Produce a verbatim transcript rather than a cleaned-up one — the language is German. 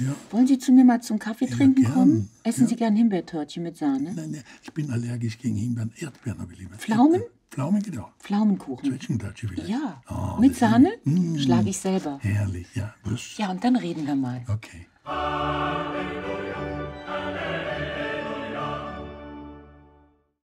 Ja. Wollen Sie zu mir mal zum Kaffee ja, trinken gern. kommen? Essen ja. Sie gern Himbeertörtchen mit Sahne? Nein, nein, ich bin allergisch gegen Himbeeren. Erdbeeren habe ich lieber. Pflaumen? Pflaumen, genau. Pflaumenkuchen. Zwetschgendeutsche vielleicht. Ja. Oh, mit Sahne? Schlage ich selber. Herrlich, ja. Brust. Ja, und dann reden wir mal. Okay.